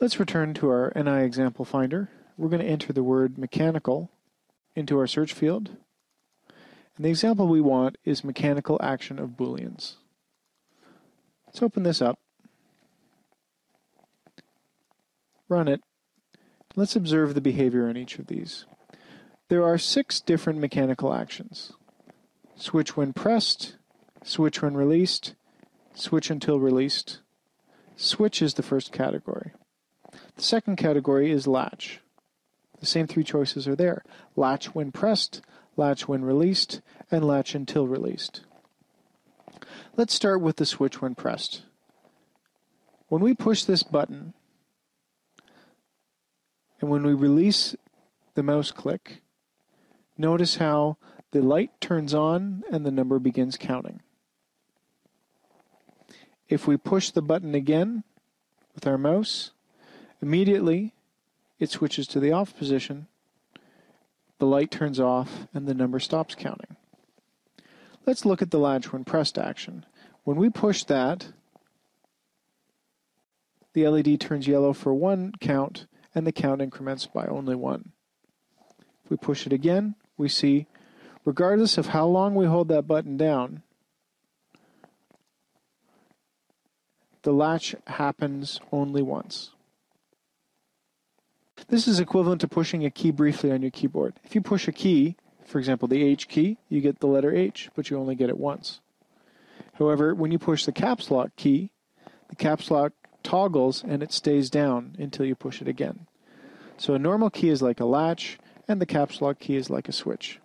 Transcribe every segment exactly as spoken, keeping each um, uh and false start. Let's return to our N I example finder. We're going to enter the word mechanical into our search field. And the example we want is mechanical action of Booleans. Let's open this up. Run it. Let's observe the behavior in each of these. There are six different mechanical actions. Switch when pressed, switch when released, switch until released. Switch is the first category. The second category is latch. The same three choices are there. Latch when pressed, latch when released, and latch until released. Let's start with the switch when pressed. When we push this button, and when we release the mouse click, notice how the light turns on and the number begins counting. If we push the button again with our mouse, immediately, it switches to the off position, the light turns off, and the number stops counting. Let's look at the latch when pressed action. When we push that, the L E D turns yellow for one count, and the count increments by only one. If we push it again, we see, regardless of how long we hold that button down, the latch happens only once. This is equivalent to pushing a key briefly on your keyboard. If you push a key, for example the H key, you get the letter H, but you only get it once. However, when you push the caps lock key, the caps lock toggles and it stays down until you push it again. So a normal key is like a latch, and the caps lock key is like a switch.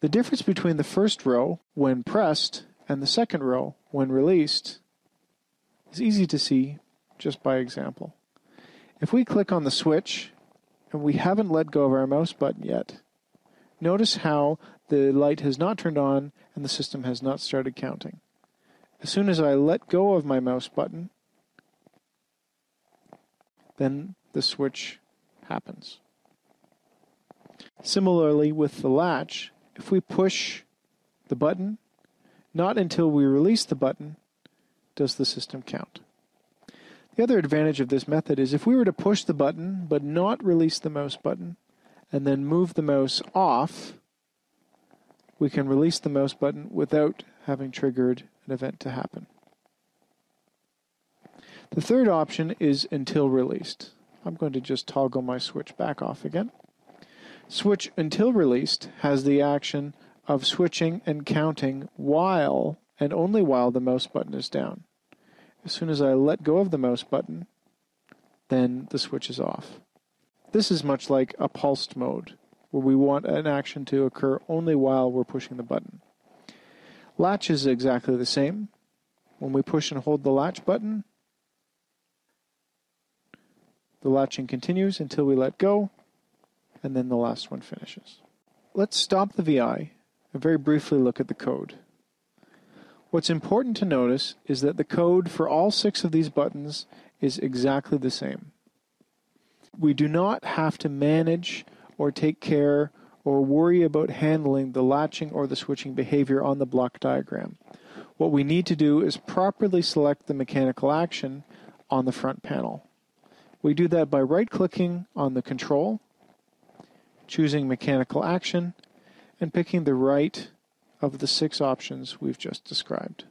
The difference between the first row, when pressed, and the second row, when released, is easy to see just by example. If we click on the switch, and we haven't let go of our mouse button yet, notice how the light has not turned on and the system has not started counting. As soon as I let go of my mouse button, then the switch happens. Similarly with the latch, if we push the button, not until we release the button does the system count. The other advantage of this method is if we were to push the button but not release the mouse button and then move the mouse off, we can release the mouse button without having triggered an event to happen. The third option is until released. I'm going to just toggle my switch back off again. Switch until released has the action of switching and counting while and only while the mouse button is down. As soon as I let go of the mouse button, then the switch is off. This is much like a pulsed mode, where we want an action to occur only while we're pushing the button. Latch is exactly the same. When we push and hold the latch button, the latching continues until we let go, and then the last one finishes. Let's stop the V I and very briefly look at the code. What's important to notice is that the code for all six of these buttons is exactly the same. We do not have to manage or take care or worry about handling the latching or the switching behavior on the block diagram. What we need to do is properly select the mechanical action on the front panel. We do that by right-clicking on the control, choosing mechanical action, and picking the right of the six options we've just described.